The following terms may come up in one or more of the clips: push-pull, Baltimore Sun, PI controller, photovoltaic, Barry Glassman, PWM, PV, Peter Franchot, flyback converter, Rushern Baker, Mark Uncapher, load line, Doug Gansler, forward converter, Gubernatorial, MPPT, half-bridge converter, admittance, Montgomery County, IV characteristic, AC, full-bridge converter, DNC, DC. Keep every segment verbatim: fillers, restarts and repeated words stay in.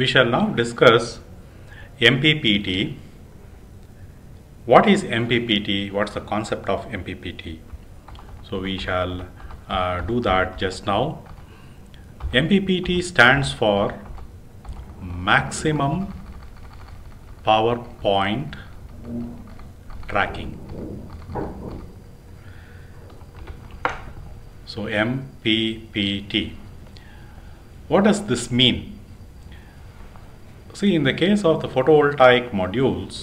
We shall now discuss M P P T. What is M P P T? What's the concept of M P P T? So we shall uh, do that just now. M P P T stands for maximum power point tracking. So M P P T. What does this mean? See, in the case of the photovoltaic modules,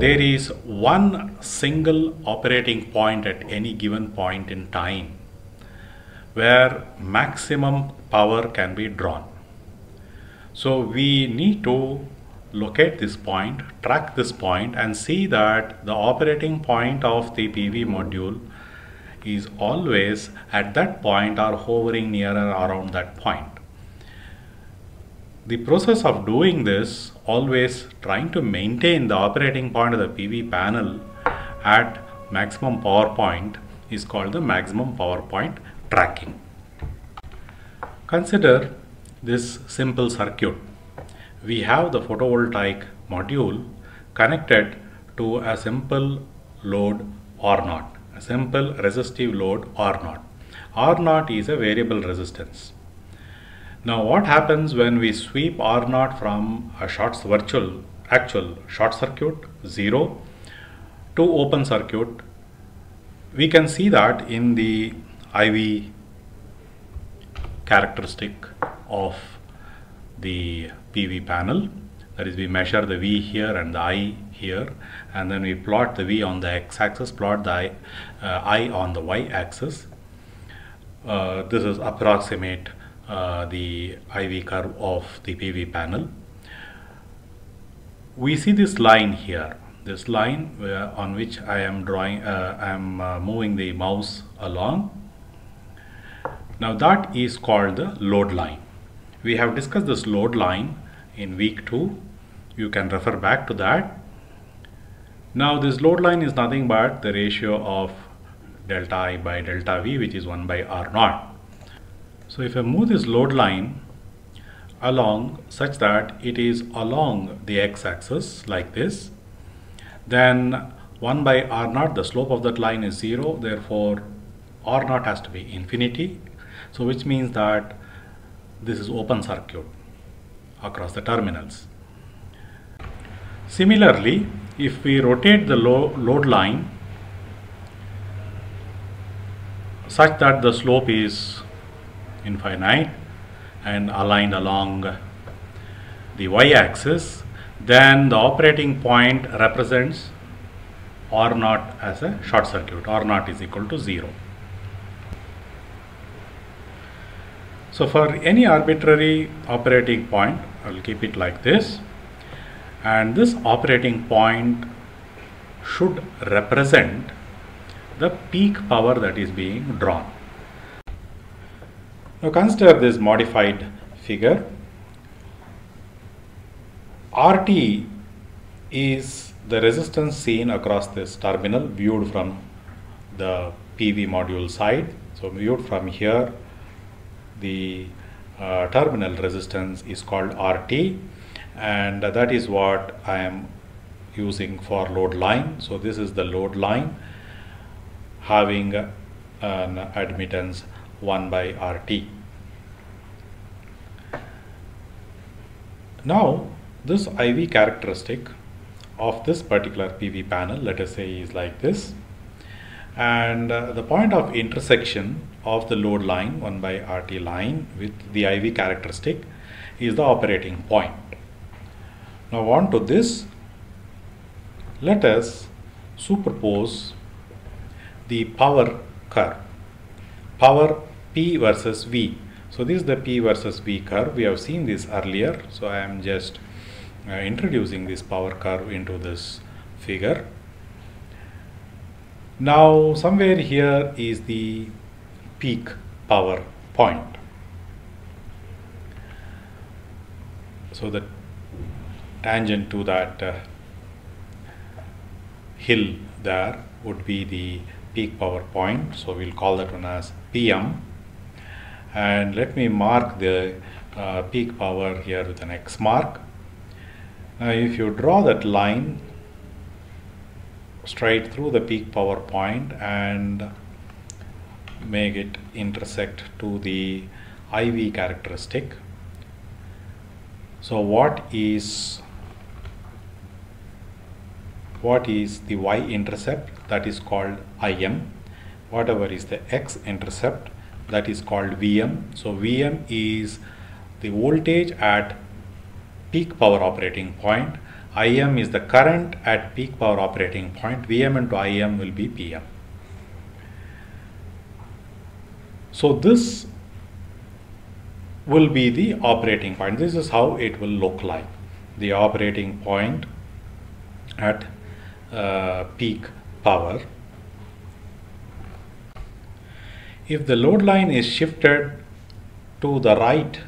there is one single operating point at any given point in time where maximum power can be drawn. So we need to locate this point, track this point, and see that the operating point of the P V module is always at that point or hovering nearer around that point. The process of doing this, always trying to maintain the operating point of the P V panel at maximum power point, is called the maximum power point tracking. Consider this simple circuit. We have the photovoltaic module connected to a simple load R zero, a simple resistive load R zero. R zero is a variable resistance. Now what happens when we sweep R zero from a short virtual actual short circuit zero to open circuit? We can see that in the I V characteristic of the P V panel. That is, we measure the V here and the I here, and then we plot the V on the x-axis, plot the I, uh, I on the y-axis. Uh, this is approximate uh, the I V curve of the P V panel. We see this line here, this line where, on which I am drawing, uh, I am uh, moving the mouse along. Now that is called the load line. We have discussed this load line in week two. You can refer back to that. Now this load line is nothing but the ratio of delta I by delta V, which is one by R zero. So if I move this load line along such that it is along the x-axis like this, then one by R zero, the slope of that line is zero, therefore R zero has to be infinity. So which means that this is open circuit across the terminals. Similarly, if we rotate the lo load line such that the slope is infinite and aligned along the y-axis, then the operating point represents R zero as a short circuit. R zero is equal to zero. So for any arbitrary operating point, I will keep it like this, and this operating point should represent the peak power that is being drawn. Now consider this modified figure. R T is the resistance seen across this terminal viewed from the P V module side. So viewed from here, the uh, terminal resistance is called R T, and that is what I am using for load line. So this is the load line having an admittance one by R T. Now this I V characteristic of this particular P V panel, let us say, is like this, and uh, the point of intersection of the load line one by R T line with the I V characteristic is the operating point. Now on to this, let us superpose the power curve, power P versus V. So this is the P versus V curve. We have seen this earlier, so I am just uh, introducing this power curve into this figure. Now somewhere here is the peak power point. So the tangent to that uh, hill there would be the peak power point. So we'll call that one as P M, and let me mark the uh, peak power here with an X mark. Uh, if you draw that line straight through the peak power point and make it intersect to the I V characteristic. So what is what is the Y intercept? That is called I M. Whatever is the X intercept, that is called V M. So V M is the voltage at peak power operating point. I M is the current at peak power operating point. V M into I M will be P M. So this will be the operating point. This is how it will look like, the operating point at uh, peak power. If the load line is shifted to the right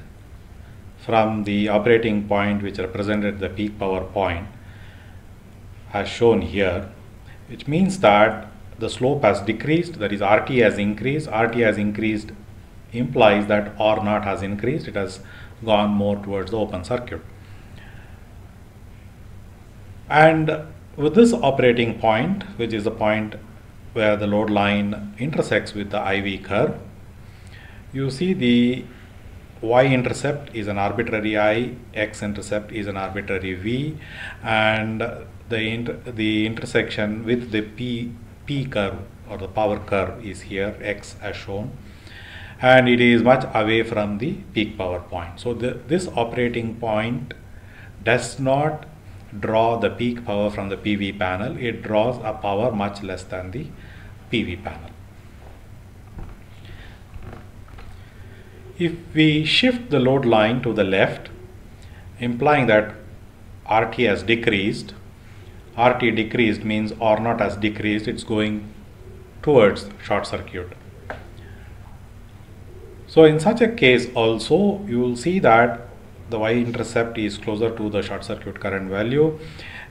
from the operating point, which represented the peak power point as shown here, it means that the slope has decreased, that is R T has increased. R T has increased implies that R naught has increased, it has gone more towards the open circuit. And with this operating point, which is the point where the load line intersects with the I V curve, you see the Y-intercept is an arbitrary I, X-intercept is an arbitrary V, and the, inter the intersection with the P, P curve or the power curve is here, X as shown, and it is much away from the peak power point. So the, this operating point does not draw the peak power from the P V panel, it draws a power much less than the P V panel. If we shift the load line to the left, implying that R T has decreased, R T decreased means R naught has decreased, it's going towards short circuit. So in such a case also, you will see that the Y-intercept is closer to the short circuit current value,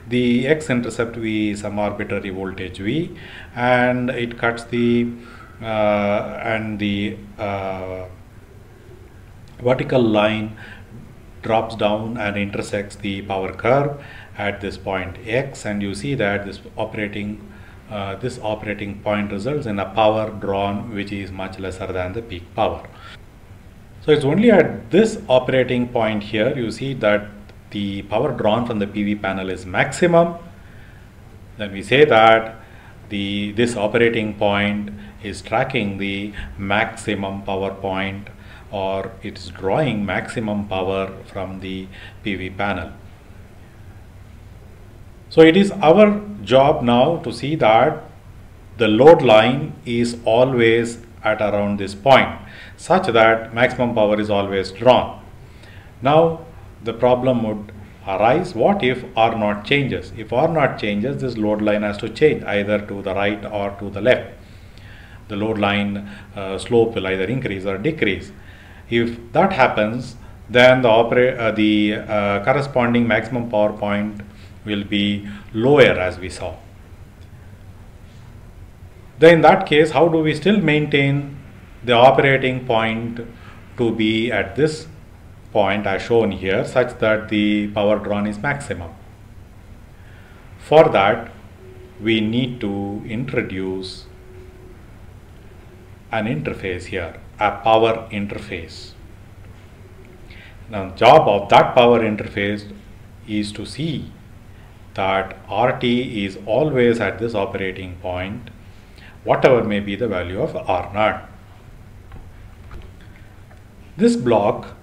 the X-intercept V is some arbitrary voltage V, and it cuts the uh, and the uh, vertical line drops down and intersects the power curve at this point X, and you see that this operating uh, this operating point results in a power drawn which is much lesser than the peak power. So it's only at this operating point here you see that the power drawn from the P V panel is maximum. Then we say that the this operating point is tracking the maximum power point, or it's drawing maximum power from the P V panel. So it is our job now to see that the load line is always at around this point, such that maximum power is always drawn. Now the problem would arise, what if R naught changes? If R naught changes, this load line has to change either to the right or to the left. The load line uh, slope will either increase or decrease. If that happens, then the, opera, uh, the uh, corresponding maximum power point will be lower, as we saw. Then in that case, how do we still maintain the operating point to be at this point as shown here, such that the power drawn is maximum? For that, we need to introduce an interface here, a power interface. Now, the job of that power interface is to see that R T is always at this operating point, whatever may be the value of R naught. This block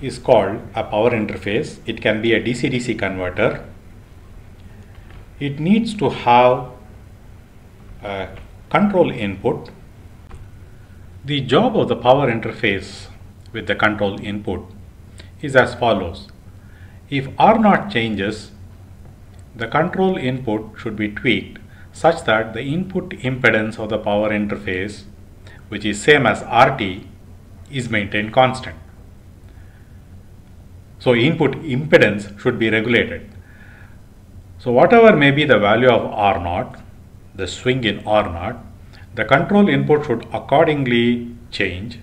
is called a power interface. It can be a D C D C converter. It needs to have a control input. The job of the power interface with the control input is as follows. If R naught changes, the control input should be tweaked such that the input impedance of the power interface, which is same as R T, is maintained constant. So input impedance should be regulated. So whatever may be the value of R naught, the swing in R naught, the control input should accordingly change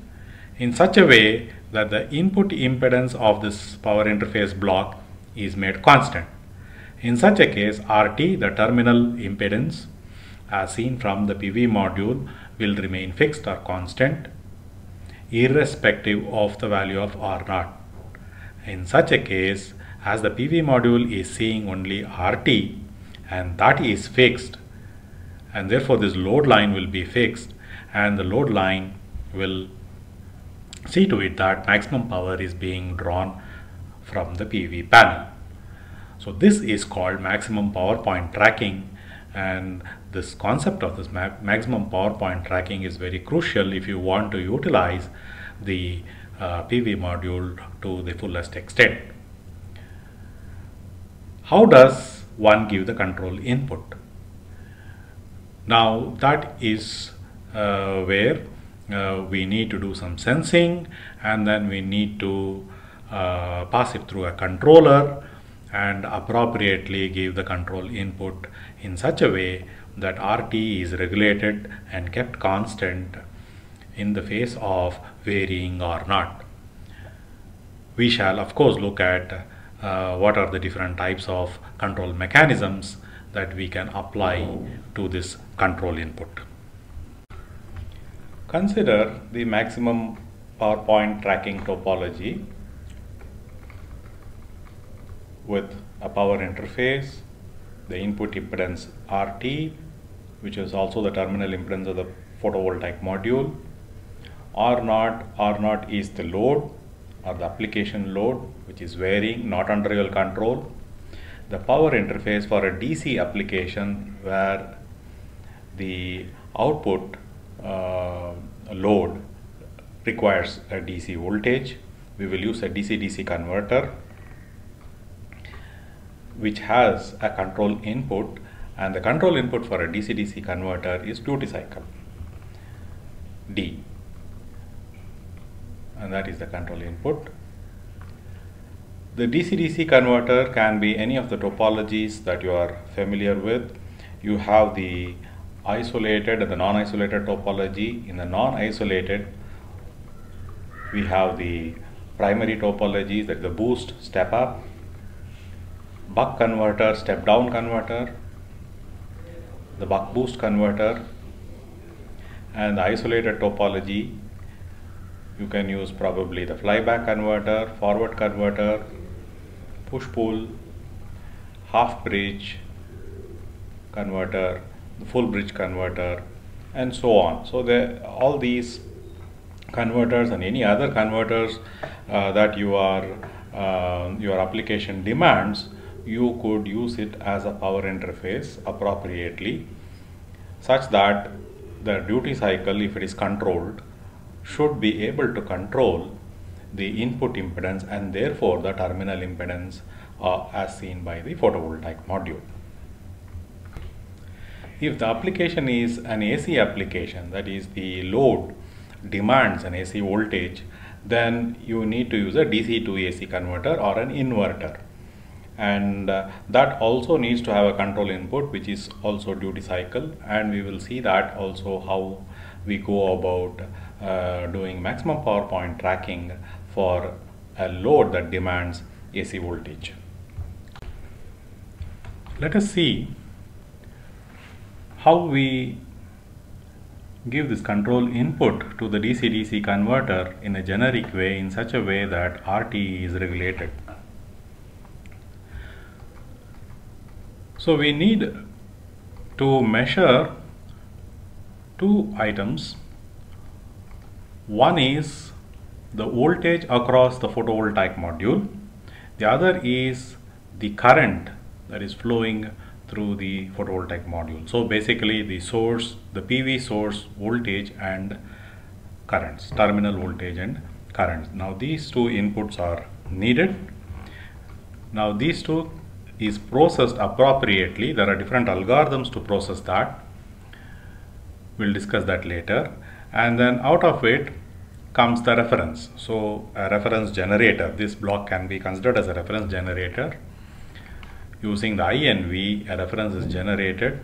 in such a way that the input impedance of this power interface block is made constant. In such a case, R T, the terminal impedance as seen from the P V module, will remain fixed or constant irrespective of the value of R zero. In such a case, as the P V module is seeing only R T and that is fixed, and therefore this load line will be fixed, and the load line will see to it that maximum power is being drawn from the P V panel. So this is called maximum power point tracking, and this concept of this ma maximum power point tracking is very crucial if you want to utilize the uh, P V module to the fullest extent. How does one give the control input? Now that is uh, where uh, we need to do some sensing, and then we need to uh, pass it through a controller and appropriately give the control input in such a way that R T is regulated and kept constant in the face of varying R zero. We shall of course look at uh, what are the different types of control mechanisms that we can apply to this control input. Consider the maximum power point tracking topology with a power interface, the input impedance R T, which is also the terminal impedance of the photovoltaic module. R zero, R zero is the load or the application load, which is varying, not under your control. The power interface for a D C application where the output uh, load requires a D C voltage, we will use a D C D C converter which has a control input, and the control input for a D C D C converter is duty cycle D, and that is the control input. The D C D C converter can be any of the topologies that you are familiar with. You have the isolated and the non-isolated topology. In the non-isolated, we have the primary topologies, that is the boost, step up, buck converter, step down converter, the buck boost converter, and the isolated topology. You can use probably the flyback converter, forward converter, push-pull, half-bridge converter, the full-bridge converter, and so on. So the, all these converters and any other converters uh, that you are, uh, your application demands, you could use it as a power interface appropriately, such that the duty cycle, if it is controlled, should be able to control the input impedance and therefore the terminal impedance uh, as seen by the photovoltaic module. If the application is an A C application, that is the load demands an A C voltage, then you need to use a D C to A C converter or an inverter. And uh, that also needs to have a control input, which is also duty cycle, and we will see that also how we go about uh, doing maximum power point tracking for a load that demands A C voltage. Let us see how we give this control input to the D C D C converter in a generic way, in such a way that R T is regulated. So we need to measure two items. One is the voltage across the photovoltaic module. The other is the current that is flowing through the photovoltaic module. So basically the source, the P V source voltage and currents, terminal voltage and currents. Now these two inputs are needed. Now these two is processed appropriately. There are different algorithms to process that. We'll discuss that later. And then out of it comes the reference. So a reference generator, this block can be considered as a reference generator. Using the I N V, a reference is generated,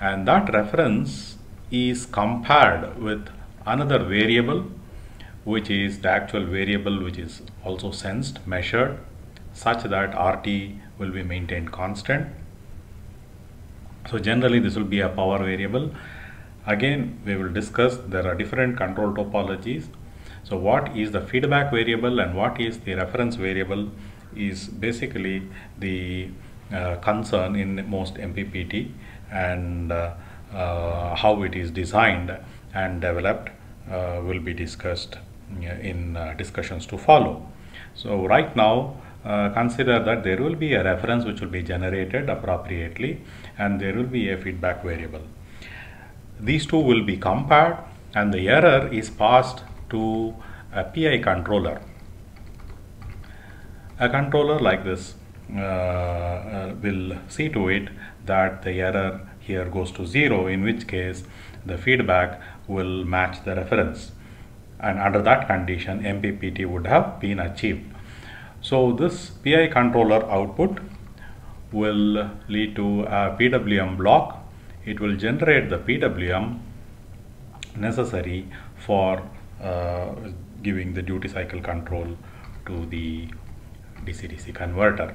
and that reference is compared with another variable which is the actual variable which is also sensed, measured, such that R T will be maintained constant. So generally this will be a power variable. Again, we will discuss there are different control topologies. So what is the feedback variable and what is the reference variable is basically the uh, concern in most M P P T, and uh, uh, how it is designed and developed uh, will be discussed in uh, discussions to follow. So right now, Uh, consider that there will be a reference which will be generated appropriately, and there will be a feedback variable. These two will be compared, and the error is passed to a P I controller. A controller like this uh, uh, will see to it that the error here goes to zero, in which case the feedback will match the reference, and under that condition M P P T would have been achieved. So this P I controller output will lead to a P W M block. It will generate the P W M necessary for uh, giving the duty cycle control to the D C D C converter.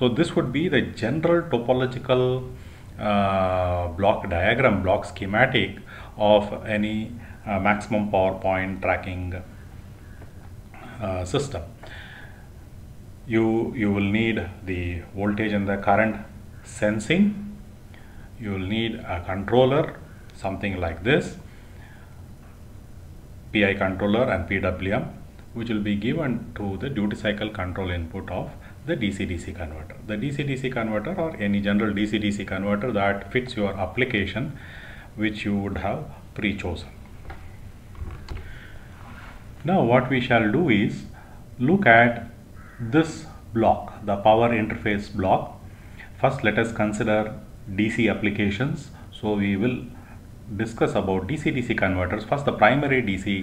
So this would be the general topological uh, block diagram, block schematic of any uh, maximum power point tracking uh, system. You, you will need the voltage and the current sensing, you will need a controller, something like this, P I controller and P W M, which will be given to the duty cycle control input of the D C D C converter. The D C D C converter or any general D C D C converter that fits your application which you would have pre-chosen. Now what we shall do is look at this block, the power interface block. First, let us consider D C applications. So we will discuss about D C D C converters, first the primary D C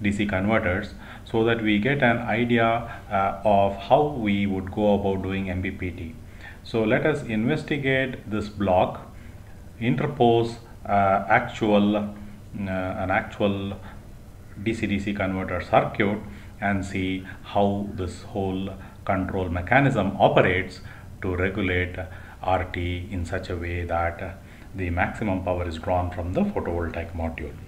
D C converters, so that we get an idea uh, of how we would go about doing M P P T. So let us investigate this block, interpose uh, actual uh, an actual D C D C converter circuit, and see how this whole control mechanism operates to regulate R T in such a way that the maximum power is drawn from the photovoltaic module.